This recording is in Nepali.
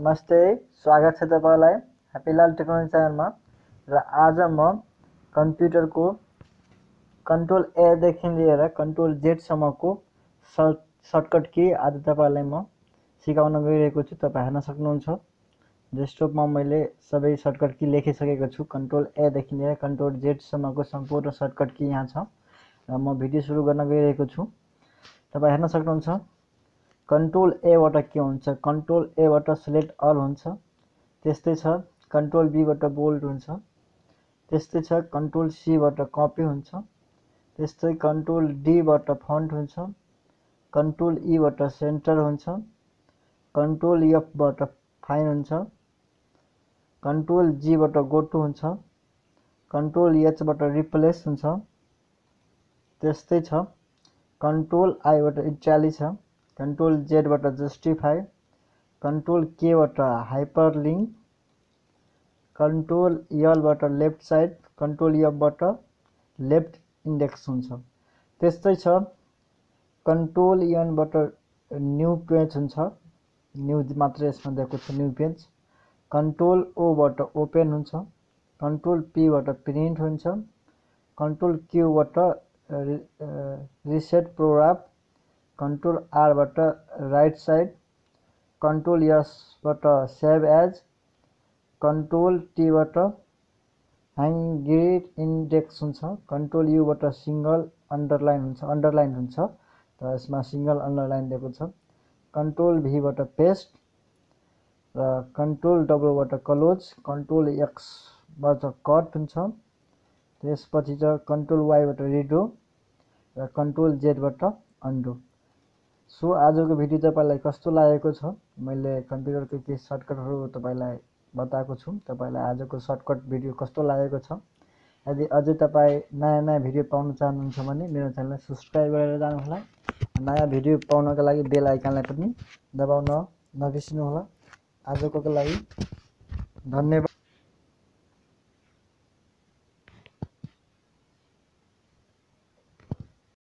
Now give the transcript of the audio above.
नमस्ते, स्वागत छ तपाईलाई ह्याप्पीलाल टेक्नोलोजी च्यानलमा। र आज म कम्प्युटरको कन्ट्रोल ए देखि लिएर कन्ट्रोल जेड सम्मको सर्टकट की आज तपाईलाई म सिकाउन गइरहेको छु। तपाई हेर्न सक्नुहुन्छ डेस्कटपमा मैले सबै सर्टकट की लेखिसकेको छु। कन्ट्रोल ए देखि लिएर कन्ट्रोल जेड सम्मको सम्पूर्ण सर्टकट की यहाँ छ र म भिडियो सुरु गर्न गइरहेको छु। तपाई हेर्न सक्नुहुन्छ कन्ट्रोल ए बाट के हुन्छ, कन्ट्रोल ए बाट सिलेक्ट अल हुन्छ, त्यस्तै छ कन्ट्रोल बी बाट बोल्ड हुन्छ, त्यस्तै छ कन्ट्रोल सी बाट कपी हुन्छ, त्यस्तै कन्ट्रोल डी बाट फन्ट हुन्छ, कन्ट्रोल ई बाट सेन्टर हुन्छ, कन्ट्रोल एफ बाट फाइन हुन्छ, कन्ट्रोल जी बाट गो टु हुन्छ, कन्ट्रोल एच बाट रिप्लेस हुन्छ, त्यस्तै छ कन्ट्रोल आई बाट इटाली छ, कंट्रोल जेड बाट जस्टिफाई, कंट्रोल के बाट हाइपरलिंक, कंट्रोल एल बाट लेफ्ट साइड, कंट्रोल एफ बाट लेफ्ट इंडेक्स हुन्छ। त्यस्तै छ कंट्रोल एन बाट न्यू पेज हुन्छ, न्यू मात्र यसमा दिएको छ न्यू पेज, कंट्रोल ओ बाट ओपन हुन्छ, कंट्रोल पी बाट प्रिंट हुन्छ, कंट्रोल क्यू बाट रिसेट प्रोग्राम, कंट्रोल आर बाट राइट साइड, कंट्रोल एस बाट सेभ एज, कंट्रोल टी बाट हाइड इंडेक्स हुन्छ, कंट्रोल यू बाट सिंगल अंडरलाइन हुन्छ, तो यसमा सिंगल अंडरलाइन दिएको छ, कंट्रोल भी बाट पेस्ट र कंट्रोल डब्लू बाट क्लोज, कंट्रोल एक्स बाट कट हुन्छ, त्यसपछि चाहिँ कंट्रोल वाई बाट रिडो र कंट्रोल जेड बाट अन्डो। सो आजको भिडियो तपाईलाई कस्तो लागेको छ? मैले कम्प्युटरको के सर्टकटहरु तपाईलाई बताएको छु। तपाईलाई आजको सर्टकट भिडियो कस्तो लागेको छ? यदि अझै तपाई नयाँ नयाँ भिडियो पाउन चाहनुहुन्छ भने मेरो च्यानललाई सब्स्क्राइब गरेर जानुहोला। नयाँ भिडियो पाउनका लागि बेल आइकनलाई पनि दबाउन नबिर्सनु होला। आजको लागि धन्यवाद।